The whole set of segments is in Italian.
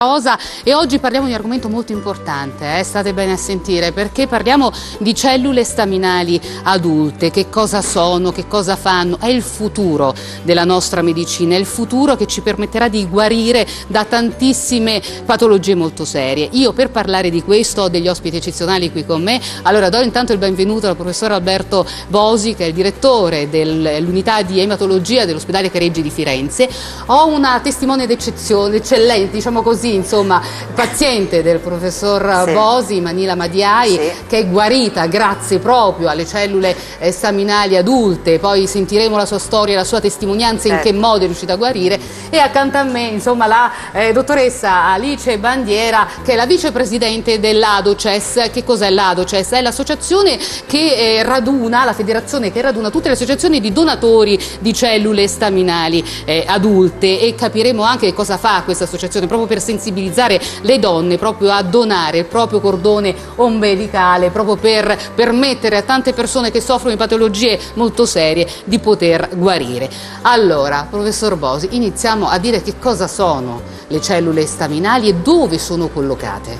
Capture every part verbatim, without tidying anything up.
Osa, e oggi parliamo di un argomento molto importante, eh? State bene a sentire, perché parliamo di cellule staminali adulte. Che cosa sono, che cosa fanno, è il futuro della nostra medicina, è il futuro che ci permetterà di guarire da tantissime patologie molto serie. Io per parlare di questo ho degli ospiti eccezionali qui con me. Allora do intanto il benvenuto al professor Alberto Bosi, che è il direttore dell'unità di ematologia dell'ospedale Careggi di Firenze. Ho una testimone d'eccezione, eccellente, diciamo così, insomma, paziente del professor sì. Bosi, Manila Madiai, sì. che è guarita grazie proprio alle cellule staminali adulte. Poi sentiremo la sua storia, la sua testimonianza, certo. in che modo è riuscita a guarire. E accanto a me, insomma, la eh, dottoressa Alice Bandiera, che è la vicepresidente dell'Adoces. Che cos'è l'Adoces? È l'associazione che eh, raduna, la federazione che raduna tutte le associazioni di donatori di cellule staminali eh, adulte, e capiremo anche cosa fa questa associazione proprio per sensibilizzare le donne proprio a donare il proprio cordone ombelicale, proprio per permettere a tante persone che soffrono di patologie molto serie di poter guarire. Allora, professor Bosi, iniziamo a dire che cosa sono le cellule staminali e dove sono collocate.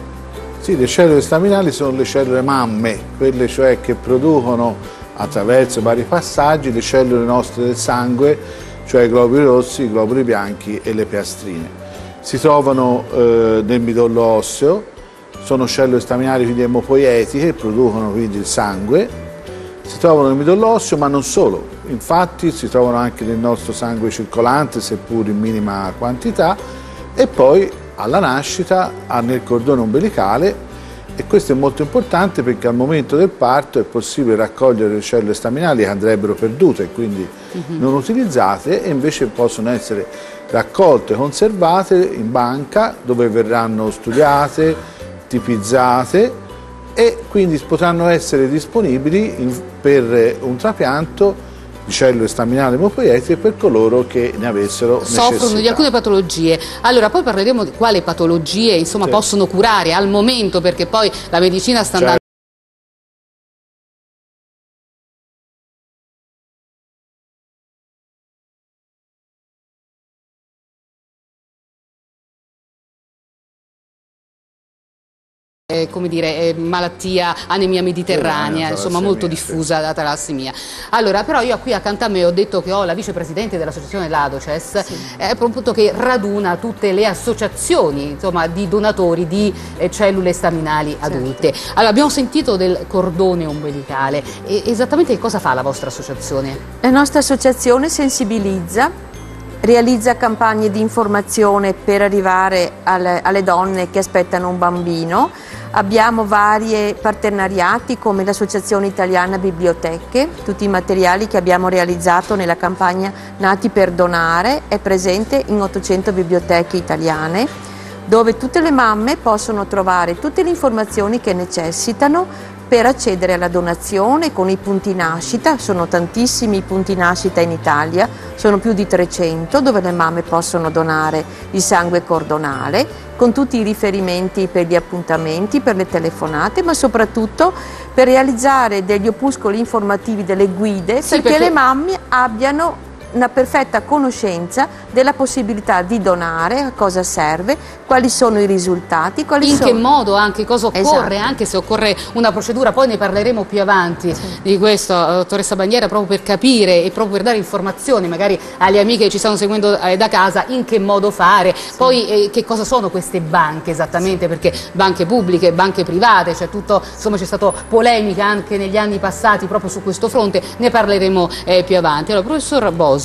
Sì, le cellule staminali sono le cellule mamme, quelle cioè che producono attraverso vari passaggi le cellule nostre del sangue, cioè i globuli rossi, i globuli bianchi e le piastrine. Si trovano eh, nel midollo osseo, sono cellule staminali quindi emopoietiche, producono quindi il sangue. Si trovano nel midollo osseo, ma non solo, infatti si trovano anche nel nostro sangue circolante, seppur in minima quantità, e poi alla nascita nel cordone ombelicale. E questo è molto importante perché al momento del parto è possibile raccogliere le cellule staminali che andrebbero perdute, quindi mm-hmm. non utilizzate, e invece possono essere raccolte, conservate in banca, dove verranno studiate, tipizzate, e quindi potranno essere disponibili in, per un trapianto di cellule staminali emopoietiche per coloro che ne avessero soffrono necessità. Di alcune patologie. Allora poi parleremo di quale patologie insomma sì. possono curare al momento, perché poi la medicina sta andando certo. Eh, come dire, eh, malattia, anemia mediterranea, insomma molto diffusa, la talassemia. Allora, però io qui accanto a me ho detto che ho la vicepresidente dell'associazione L'Adoces, sì. eh, appunto, che raduna tutte le associazioni, insomma, di donatori di eh, cellule staminali certo. adulte. Allora, abbiamo sentito del cordone ombelicale, e esattamente che cosa fa la vostra associazione? La nostra associazione sensibilizza, realizza campagne di informazione per arrivare alle, alle donne che aspettano un bambino. Abbiamo vari partenariati come l'Associazione Italiana Biblioteche. Tutti i materiali che abbiamo realizzato nella campagna Nati per Donare è presente in ottocento biblioteche italiane, dove tutte le mamme possono trovare tutte le informazioni che necessitano per accedere alla donazione con i punti nascita. Sono tantissimi i punti nascita in Italia, sono più di trecento, dove le mamme possono donare il sangue cordonale, con tutti i riferimenti per gli appuntamenti, per le telefonate, ma soprattutto per realizzare degli opuscoli informativi, delle guide, sì, perché, perché le mamme abbiano una perfetta conoscenza della possibilità di donare, a cosa serve, quali sono i risultati, quali in sono... che modo anche, cosa occorre, esatto. anche se occorre una procedura, poi ne parleremo più avanti sì. di questo, dottoressa Bandiera, proprio per capire e proprio per dare informazioni magari alle amiche che ci stanno seguendo eh, da casa, in che modo fare, sì. poi eh, che cosa sono queste banche esattamente, sì. perché banche pubbliche, banche private, cioè tutto, insomma c'è stata polemica anche negli anni passati proprio su questo fronte, ne parleremo eh, più avanti. Allora, professor Bosi,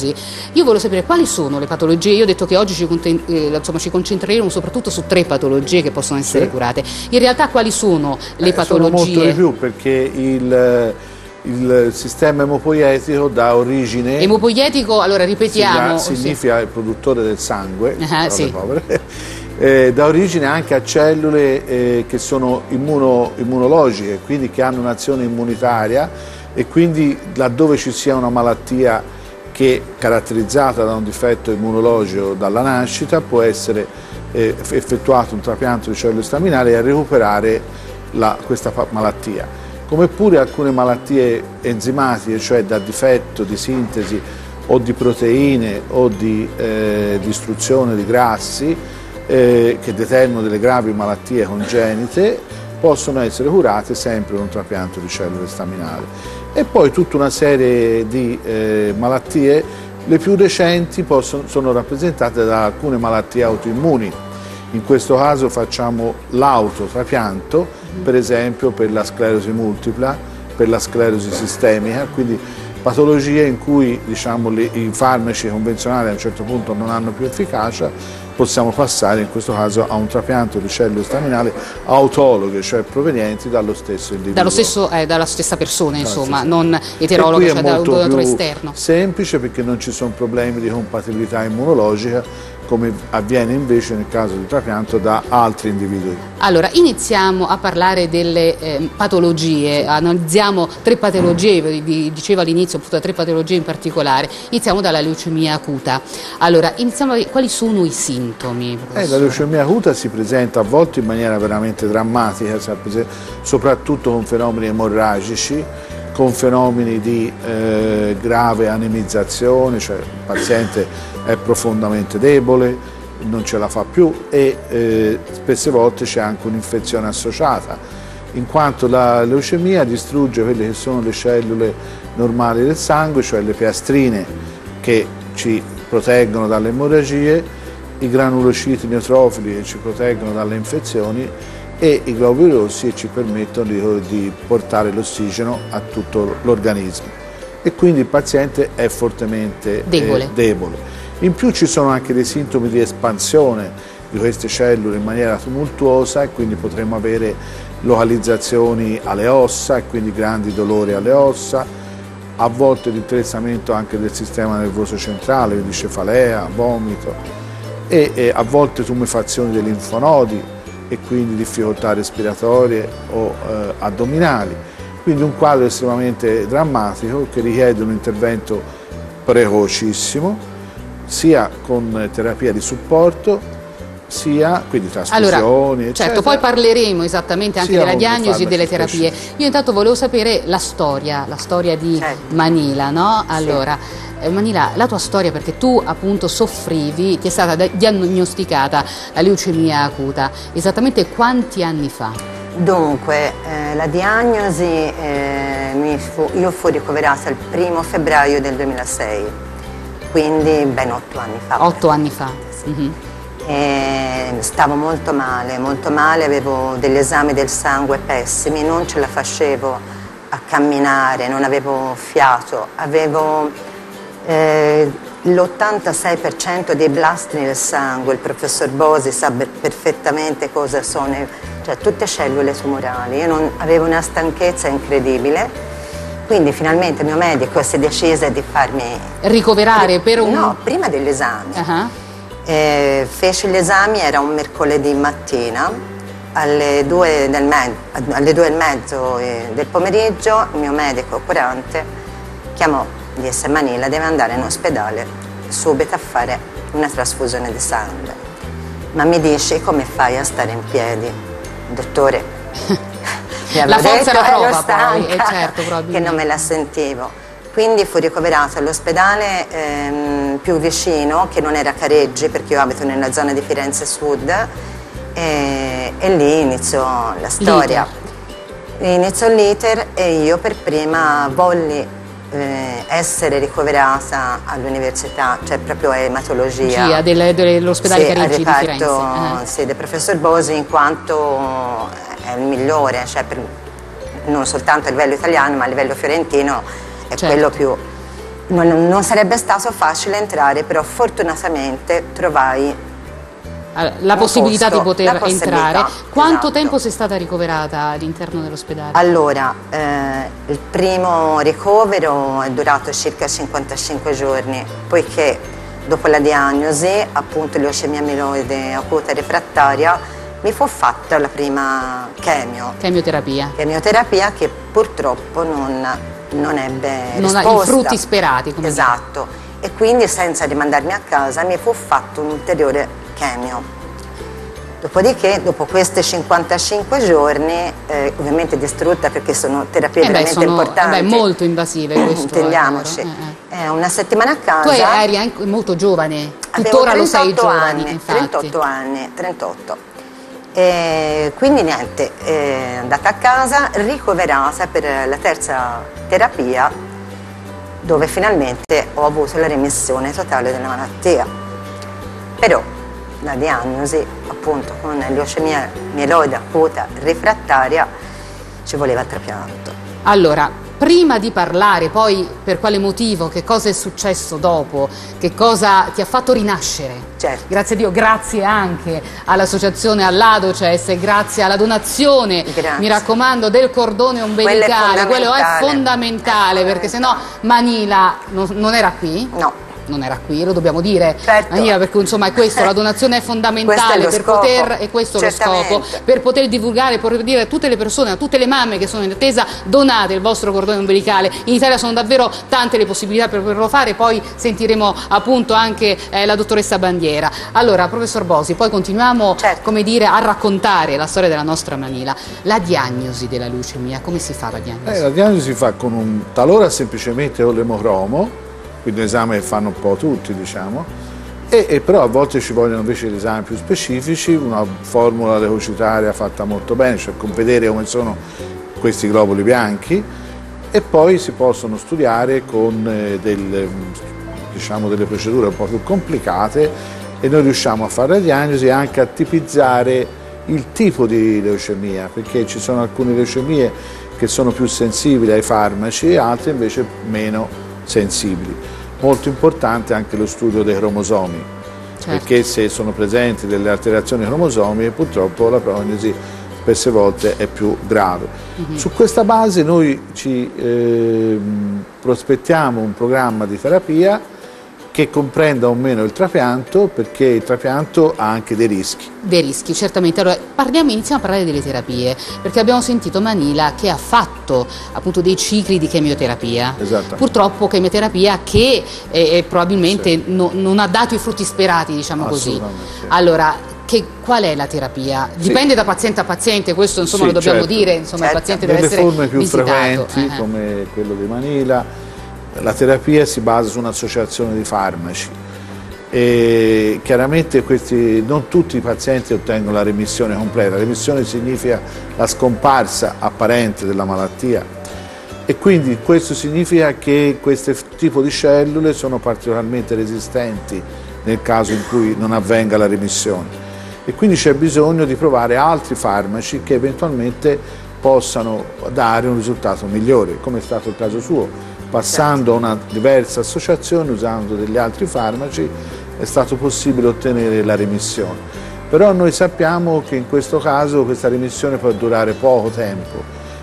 io voglio sapere quali sono le patologie. Io ho detto che oggi ci, eh, insomma, ci concentreremo soprattutto su tre patologie che possono essere sì. curate. In realtà quali sono le eh, patologie? Sono molto di più, perché il, il sistema emopoietico dà origine... Emopoietico, allora ripetiamo... Sigla, significa sì. il produttore del sangue, uh-huh, sì. povere, eh, dà origine anche a cellule eh, che sono immuno, immunologiche, quindi che hanno un'azione immunitaria, e quindi laddove ci sia una malattia che caratterizzata da un difetto immunologico dalla nascita può essere eh, effettuato un trapianto di cellule staminali a recuperare la, questa malattia. Come pure alcune malattie enzimatiche, cioè da difetto di sintesi o di proteine o di eh, distruzione di grassi, eh, che determinano delle gravi malattie congenite possono essere curate sempre con un trapianto di cellule staminali. E poi tutta una serie di eh, malattie, le più recenti possono, sono rappresentate da alcune malattie autoimmuni. In questo caso facciamo l'autotrapianto, per esempio per la sclerosi multipla, per la sclerosi sistemica, quindi patologie in cui diciamo, le, i farmaci convenzionali a un certo punto non hanno più efficacia, possiamo passare in questo caso a un trapianto di cellule staminali autologhe, cioè provenienti dallo stesso individuo. Dallo stesso, eh, dalla stessa persona, insomma, sì, sì. non eterologhe, cioè da un donatore esterno. Semplice, perché non ci sono problemi di compatibilità immunologica, come avviene invece nel caso di trapianto da altri individui. Allora, iniziamo a parlare delle eh, patologie, analizziamo tre patologie, vi, vi dicevo all'inizio appunto tre patologie in particolare, iniziamo dalla leucemia acuta. Allora, iniziamo a... quali sono i sintomi? Eh, la leucemia acuta si presenta a volte in maniera veramente drammatica, soprattutto con fenomeni emorragici, con fenomeni di eh, grave anemizzazione, cioè il paziente è profondamente debole, non ce la fa più, e eh, spesse volte c'è anche un'infezione associata, in quanto la leucemia distrugge quelle che sono le cellule normali del sangue, cioè le piastrine che ci proteggono dalle emorragie, i granulociti neutrofili che ci proteggono dalle infezioni, e i globuli rossi ci permettono di, di portare l'ossigeno a tutto l'organismo, e quindi il paziente è fortemente debole. Eh, debole. In più ci sono anche dei sintomi di espansione di queste cellule in maniera tumultuosa, e quindi potremo avere localizzazioni alle ossa e quindi grandi dolori alle ossa, a volte l'interessamento anche del sistema nervoso centrale, quindi cefalea, vomito, e, e a volte tumefazioni dei linfonodi, e quindi difficoltà respiratorie o eh, addominali. Quindi un quadro estremamente drammatico che richiede un intervento precocissimo, sia con terapia di supporto, sia quindi trasfusioni, allora, certo, eccetera. Poi parleremo esattamente anche della diagnosi e delle terapie. Io intanto volevo sapere la storia, la storia di certo. Manila, no? Allora, sì. Manila, la tua storia, perché tu appunto soffrivi, ti è stata diagnosticata la leucemia acuta esattamente quanti anni fa? Dunque, eh, la diagnosi, eh, mi fu, io fui ricoverata il primo febbraio del duemilasei, quindi ben otto anni fa. Otto anni fa. Sì. Mm-hmm. E stavo molto male, molto male, avevo degli esami del sangue pessimi, non ce la facevo a camminare, non avevo fiato, avevo... Eh, l'ottantasei per cento dei blasti nel sangue, il professor Bosi sa perfettamente cosa sono, cioè tutte cellule tumorali. Io non, avevo una stanchezza incredibile, quindi finalmente il mio medico si è deciso di farmi ricoverare per un... No, prima degli esami. Uh-huh. eh, feci gli esami, era un mercoledì mattina, alle due, del me alle due e mezzo del pomeriggio il mio medico curante chiamò di essere Manila, deve andare in ospedale subito a fare una trasfusione di sangue. Ma mi dici come fai a stare in piedi? Dottore, mi la forza detto, la prova stanca, poi, è certo, che non me la sentivo. Quindi fui ricoverata all'ospedale ehm, più vicino, che non era Careggi, perché io abito nella zona di Firenze Sud, e, e lì iniziò la storia. Iniziò l'iter e io per prima volli essere ricoverata all'università, cioè proprio a ematologia dell'ospedale Careggi di Firenze, eh. Sì, del professor Bosi, in quanto è il migliore, cioè per, non soltanto a livello italiano ma a livello fiorentino è certo. quello più non, non sarebbe stato facile entrare, però fortunatamente trovai la possibilità posto, di poter possibilità, entrare. Quanto esatto. tempo sei stata ricoverata all'interno dell'ospedale? Allora, eh, il primo ricovero è durato circa cinquantacinque giorni, poiché dopo la diagnosi, appunto leucemia mieloide acuta refrattaria, mi fu fatta la prima chemio. Chemioterapia. Chemioterapia che purtroppo non, non ebbe non risposta. I frutti sperati. Come esatto. Dire. E quindi senza rimandarmi a casa mi fu fatto un ulteriore chemio Dopodiché, dopo questi cinquantacinque giorni, eh, ovviamente distrutta perché sono terapie eh beh, veramente sono, importanti. Eh beh, molto invasive questo. Intendiamoci. È vero. Eh, eh. Una settimana a casa. Tu eri anche molto giovane, tuttora lo sei giovane, infatti. trentotto anni, trentotto. E quindi niente, è andata a casa, ricoverata per la terza terapia, dove finalmente ho avuto la remissione totale della malattia. Però la diagnosi, appunto, con leucemia mieloide acuta refrattaria, ci voleva il trapianto. Allora, prima di parlare poi per quale motivo, che cosa è successo dopo, che cosa ti ha fatto rinascere, certo. Grazie a Dio, grazie anche all'associazione, all'Adoces, grazie alla donazione, grazie. Mi raccomando, del cordone ombelicale, quello è fondamentale, quello è fondamentale, è fondamentale. Perché sennò Manila non, non era qui? No. Non era qui, lo dobbiamo dire, certo. Manila, perché insomma è questo, la donazione è fondamentale, è per scopo. poter, e questo è lo scopo, per poter divulgare, per dire a tutte le persone, a tutte le mamme che sono in attesa, donate il vostro cordone ombelicale. In Italia sono davvero tante le possibilità per poterlo fare, poi sentiremo appunto anche eh, la dottoressa Bandiera. Allora, professor Bosi, poi continuiamo, certo. Come dire, a raccontare la storia della nostra Manila. La diagnosi della leucemia, come si fa la diagnosi? Eh, la diagnosi si fa con un, talora semplicemente con l'emocromo, quindi l'esame fanno un po' tutti, diciamo, e, e però a volte ci vogliono invece gli esami più specifici, una formula leucitaria fatta molto bene, cioè con vedere come sono questi globuli bianchi, e poi si possono studiare con eh, del, diciamo, delle procedure un po' più complicate, e noi riusciamo a fare la diagnosi e anche a tipizzare il tipo di leucemia, perché ci sono alcune leucemie che sono più sensibili ai farmaci e altre invece meno sensibili. Molto importante anche lo studio dei cromosomi, certo. Perché se sono presenti delle alterazioni cromosomiche purtroppo la prognosi spesse volte è più grave. Mm-hmm. Su questa base noi ci eh, prospettiamo un programma di terapia che comprenda o meno il trapianto, perché il trapianto ha anche dei rischi. Dei rischi, certamente. Allora, parliamo, iniziamo a parlare delle terapie, perché abbiamo sentito Manila che ha fatto appunto dei cicli di chemioterapia. Esatto. Purtroppo chemioterapia che eh, probabilmente sì. no, non ha dato i frutti sperati, diciamo così. Allora, che, qual è la terapia? Dipende sì. da paziente a paziente, questo insomma sì, lo dobbiamo certo. dire, insomma certo. il paziente deve essere visitato. Nelle forme più frequenti, uh-huh. come quello di Manila, la terapia si basa su un'associazione di farmaci e chiaramente questi, non tutti i pazienti ottengono la remissione completa. La remissione significa la scomparsa apparente della malattia, e quindi questo significa che questo tipo di cellule sono particolarmente resistenti nel caso in cui non avvenga la remissione, e quindi c'è bisogno di provare altri farmaci che eventualmente possano dare un risultato migliore, come è stato il caso suo. Passando a una diversa associazione, usando degli altri farmaci, è stato possibile ottenere la remissione. Però noi sappiamo che in questo caso questa remissione può durare poco tempo,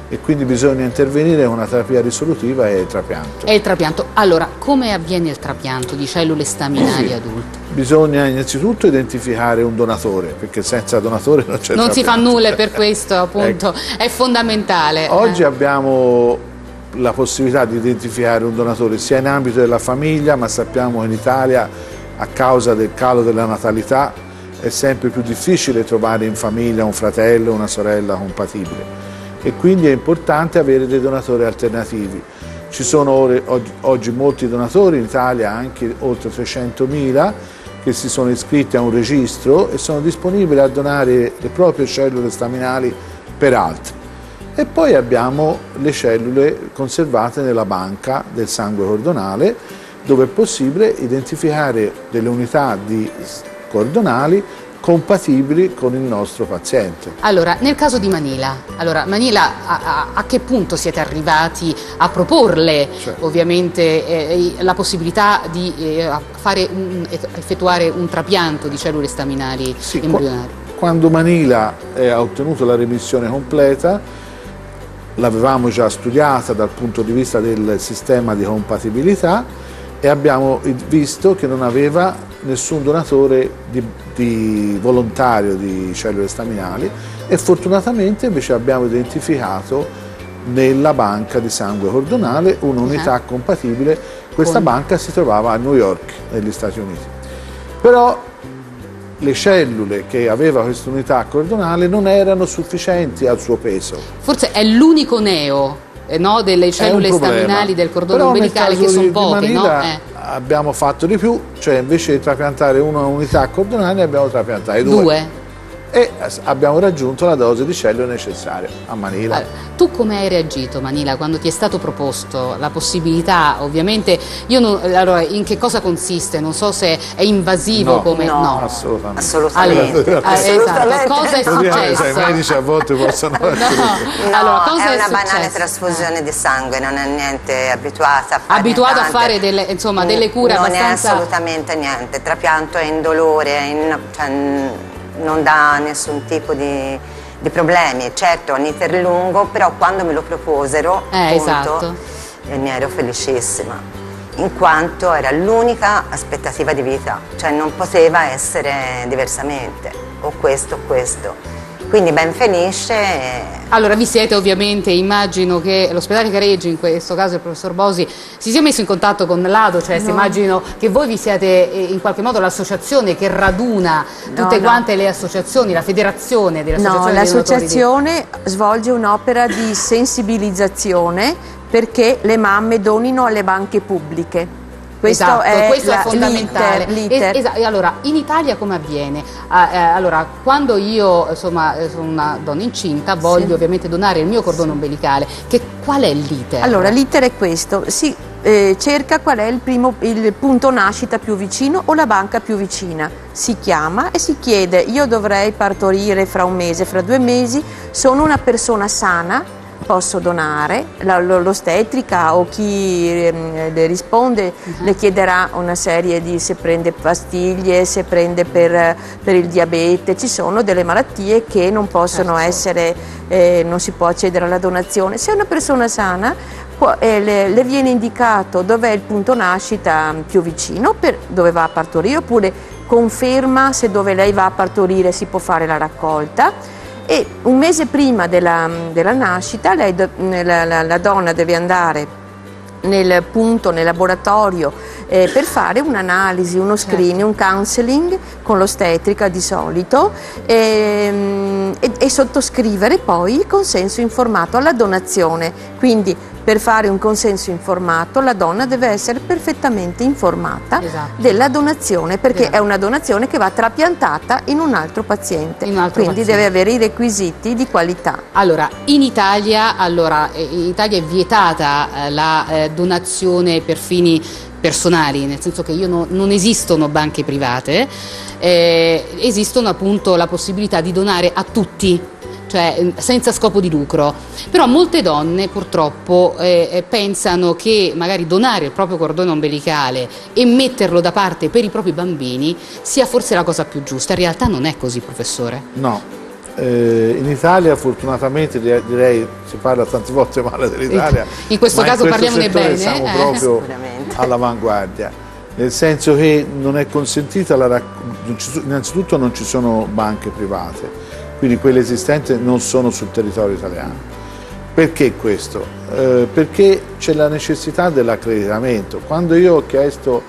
e quindi bisogna intervenire con una terapia risolutiva e il trapianto. E il trapianto. Allora, come avviene il trapianto di cellule staminali sì. adulte? Bisogna innanzitutto identificare un donatore, perché senza donatore non c'è trapianto. Non si fa nulla, per questo appunto, ecco. È fondamentale. Oggi eh. abbiamo la possibilità di identificare un donatore sia in ambito della famiglia, ma sappiamo che in Italia, a causa del calo della natalità, è sempre più difficile trovare in famiglia un fratello o una sorella compatibile, e quindi è importante avere dei donatori alternativi. Ci sono ore, oggi, oggi molti donatori in Italia, anche oltre trecentomila, che si sono iscritti a un registro e sono disponibili a donare le proprie cellule staminali per altri. E poi abbiamo le cellule conservate nella banca del sangue cordonale, dove è possibile identificare delle unità di cordonali compatibili con il nostro paziente. Allora, nel caso di Manila, allora, Manila a, a, a che punto siete arrivati a proporle, cioè. ovviamente, eh, la possibilità di eh, fare un, effettuare un trapianto di cellule staminali sì, embrionali? Qu quando Manila eh, ha ottenuto la remissione completa, l'avevamo già studiata dal punto di vista del sistema di compatibilità, e abbiamo visto che non aveva nessun donatore di, di volontario di cellule staminali, e fortunatamente invece abbiamo identificato nella banca di sangue cordonale un'unità uh-huh. compatibile. Questa Con... banca si trovava a New York, negli Stati Uniti. Però le cellule che aveva questa unità cordonale non erano sufficienti al suo peso. Forse è l'unico neo, no, delle cellule staminali del cordone però ombelicale che sono poche, Manila, no? Eh. Abbiamo fatto di più, cioè invece di trapiantare una unità cordonale abbiamo trapiantato due. due. E abbiamo raggiunto la dose di cellule necessaria a Manila. Allora, tu come hai reagito, Manila, quando ti è stato proposto la possibilità? Ovviamente io non, allora, in che cosa consiste? Non so se è invasivo, no, come no, no. assolutamente. Assolutamente. Ah, assolutamente. Esatto. Cosa è successo? I medici a volte possono no. No, allora, cosa è, è una successo? Banale trasfusione di sangue, non è niente abituata a fare. Abituata a fare delle, insomma, delle cure non abbastanza. Non è assolutamente niente, trapianto è indolore, è in, cioè, non dà nessun tipo di, di problemi, certo è un iter lungo, però quando me lo proposero eh, appunto, esatto. ne ero felicissima, in quanto era l'unica aspettativa di vita, cioè non poteva essere diversamente, o questo o questo. Quindi ben felice. Allora vi siete ovviamente, immagino che l'ospedale Careggi, in questo caso il professor Bosi, si sia messo in contatto con l'Ado, cioè no. immagino che voi vi siate in qualche modo l'associazione che raduna tutte no, quante no. le associazioni, la federazione delle associazioni. No, l'associazione svolge un'opera di sensibilizzazione perché le mamme donino alle banche pubbliche. Questo, esatto, è, questo la, è fondamentale. L'iter, l'iter. Es, es, allora, in Italia come avviene? Ah, eh, allora, quando io insomma, sono una donna incinta, voglio sì. ovviamente donare il mio cordone sì. ombelicale, che, qual è l'iter? Allora, l'iter è questo, si eh, cerca qual è il, primo, il punto nascita più vicino o la banca più vicina, si chiama e si chiede, io dovrei partorire fra un mese, fra due mesi, sono una persona sana? Posso donare, l'ostetrica o chi le risponde uh-huh. le chiederà una serie di, se prende pastiglie, se prende per, per il diabete, ci sono delle malattie che non possono certo. essere, eh, non si può accedere alla donazione. Se è una persona sana può, eh, le, le viene indicato dov'è il punto nascita più vicino, per dove va a partorire, oppure conferma se dove lei va a partorire si può fare la raccolta. E un mese prima della, della nascita lei, la, la, la donna deve andare nel punto, nel laboratorio eh, per fare un'analisi, uno screening, certo. un counseling con l'ostetrica di solito e, e, e sottoscrivere poi il consenso informato alla donazione. Quindi per fare un consenso informato la donna deve essere perfettamente informata esatto. della donazione, perché esatto. è una donazione che va trapiantata in un altro paziente, un altro quindi paziente. deve avere i requisiti di qualità. Allora, in Italia, allora, in Italia è vietata eh, la eh, donazione per fini personali, nel senso che io no, non esistono banche private, eh, esistono appunto la possibilità di donare a tutti, cioè senza scopo di lucro, però molte donne purtroppo eh, pensano che magari donare il proprio cordone ombelicale e metterlo da parte per i propri bambini sia forse la cosa più giusta, in realtà non è così, professore? No. Eh, in Italia fortunatamente direi, si parla tante volte male dell'Italia, in questo caso parliamone bene, siamo eh, proprio all'avanguardia, nel senso che non è consentita la innanzitutto non ci sono banche private, quindi quelle esistenti non sono sul territorio italiano. Perché questo? Eh, perché c'è la necessità dell'accreditamento. Quando io ho chiesto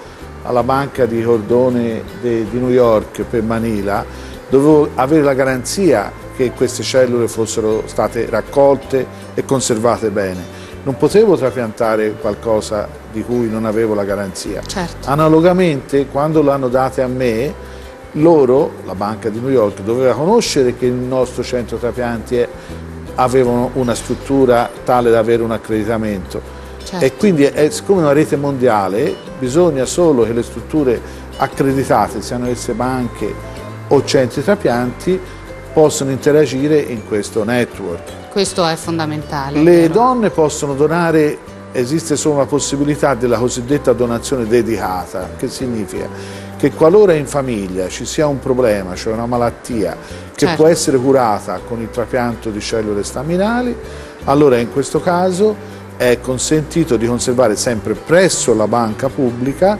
alla banca di cordone de, di New York per Manila, dovevo avere la garanzia che queste cellule fossero state raccolte e conservate bene. Non potevo trapiantare qualcosa di cui non avevo la garanzia. Certo. Analogamente, quando l'hanno date a me, loro, la banca di New York, doveva conoscere che il nostro centro trapianti aveva una struttura tale da avere un accreditamento. Certo. E quindi, è, siccome è una rete mondiale, bisogna solo che le strutture accreditate, siano esse banche o centri trapianti, possono interagire in questo network. Questo è fondamentale. Le vero? donne possono donare, esiste solo una possibilità della cosiddetta donazione dedicata, che significa che qualora in famiglia ci sia un problema, cioè una malattia, che certo. può essere curata con il trapianto di cellule staminali, allora in questo caso è consentito di conservare sempre presso la banca pubblica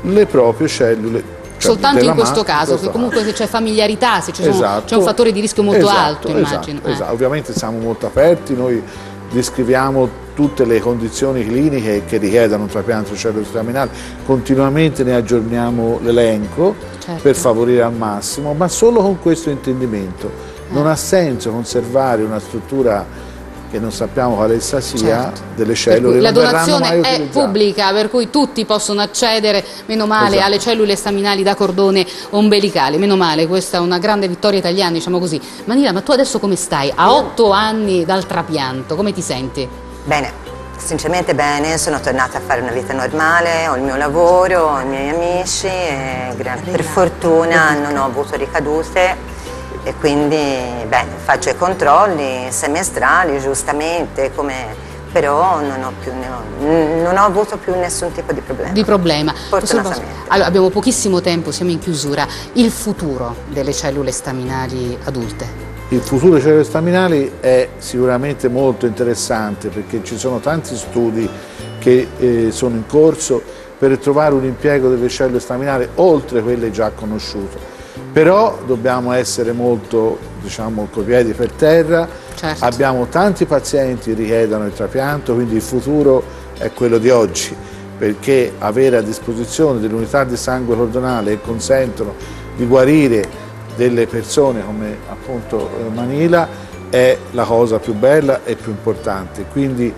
le proprie cellule. Cioè soltanto in questo caso, questo che comunque caso. se c'è familiarità, se c'è esatto. un fattore di rischio molto esatto, alto, esatto, immagino. Esatto. Eh. Ovviamente siamo molto aperti, noi descriviamo tutte le condizioni cliniche che richiedono un trapianto celluloterminale, continuamente ne aggiorniamo l'elenco, certo, per favorire al massimo, ma solo con questo intendimento. Eh. Non ha senso conservare una struttura che non sappiamo quale essa sia, certo, delle cellule. La donazione è utilizzate. Pubblica, per cui tutti possono accedere, meno male, esatto, alle cellule staminali da cordone ombelicale. Meno male, questa è una grande vittoria italiana, diciamo così. Manila, ma tu adesso come stai? A otto anni dal trapianto, come ti senti? Bene, sinceramente bene, sono tornata a fare una vita normale, ho il mio lavoro, ho i miei amici, e per fortuna non ho avuto ricadute. E quindi beh, faccio i controlli semestrali, giustamente, come, però non ho, più, non ho avuto più nessun tipo di problema. Di problema. Fortunatamente. Allora, abbiamo pochissimo tempo, siamo in chiusura. Il futuro delle cellule staminali adulte? Il futuro delle cellule staminali è sicuramente molto interessante, perché ci sono tanti studi che eh, sono in corso per trovare un impiego delle cellule staminali oltre quelle già conosciute. Però dobbiamo essere molto, diciamo, coi piedi per terra, certo, abbiamo tanti pazienti che richiedono il trapianto, quindi il futuro è quello di oggi, perché avere a disposizione delle unità di sangue cordonale che consentono di guarire delle persone come appunto Manila è la cosa più bella e più importante, quindi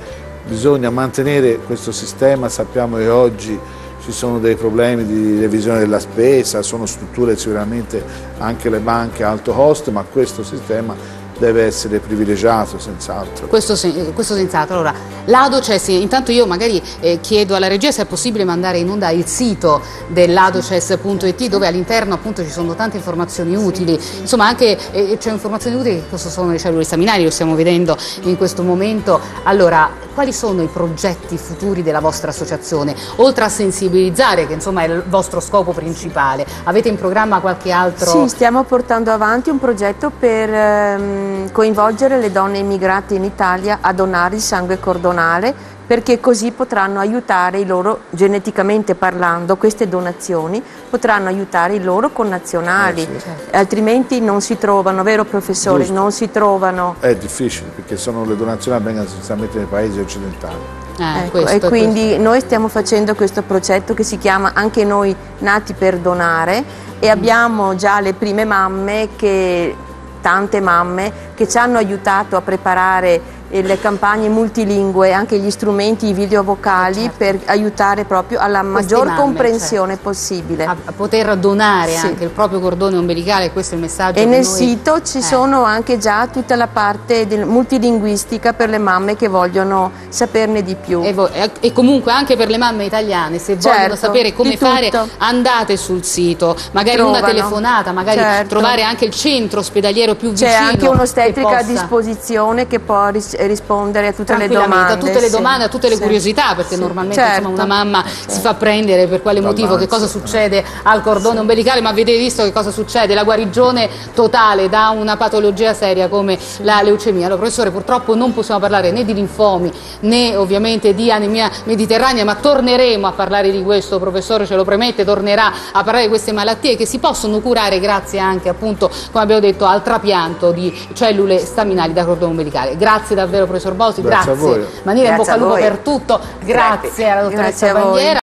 bisogna mantenere questo sistema. Sappiamo che oggi ci sono dei problemi di revisione della spesa, sono strutture sicuramente anche le banche a alto costo, ma questo sistema deve essere privilegiato senz'altro. Questo, questo senz'altro. Allora, l'Adoces, intanto io magari eh, chiedo alla regia se è possibile mandare in onda il sito dell'adoces punto it, dove all'interno appunto ci sono tante informazioni utili, sì, sì, insomma anche eh, c'è informazioni utili che cosa sono le cellule staminali, lo stiamo vedendo in questo momento. Allora, quali sono i progetti futuri della vostra associazione? Oltre a sensibilizzare, che insomma è il vostro scopo principale, avete in programma qualche altro? Sì, stiamo portando avanti un progetto per ehm, coinvolgere le donne immigrate in Italia a donare il sangue cordonale, perché così potranno aiutare i loro, geneticamente parlando, queste donazioni potranno aiutare i loro connazionali, eh sì, certo, altrimenti non si trovano, vero professore? Giusto. Non si trovano. È difficile, perché sono le donazioni avvengono sostanzialmente nei paesi occidentali. Ah, ecco, questo, e quindi questo. Noi stiamo facendo questo progetto che si chiama Anche noi nati per donare, e abbiamo già le prime mamme, che, tante mamme che ci hanno aiutato a preparare le campagne multilingue, anche gli strumenti, i video vocali, certo, per aiutare proprio alla maggior mamme, comprensione, certo, possibile. A, a poter donare, sì, anche il proprio cordone ombelicale, questo è il messaggio. E nel noi... sito ci eh. sono anche già tutta la parte del, multilinguistica per le mamme che vogliono saperne di più. E, e, e comunque anche per le mamme italiane, se certo, vogliono sapere come fare, andate sul sito, magari trovano una telefonata, magari certo, trovare anche il centro ospedaliero più vicino. C'è anche un'ostetrica possa... a disposizione che può rispondere a tutte le domande, a tutte le domande, sì, a tutte le, sì, curiosità, perché sì, normalmente, certo, insomma, una mamma, certo, si fa prendere per quale motivo, che cosa succede al cordone, sì, ombelicale, ma avete visto che cosa succede, la guarigione totale da una patologia seria come la leucemia. Allora, professore, purtroppo non possiamo parlare né di linfomi né ovviamente di anemia mediterranea, ma torneremo a parlare di questo, professore ce lo promette, tornerà a parlare di queste malattie che si possono curare grazie anche, appunto, come abbiamo detto, al trapianto di cellule staminali da cordone ombelicale. Grazie davvero, professor Bosi, grazie, grazie. Manila, in bocca al lupo per tutto, grazie, grazie alla dottoressa Bandiera.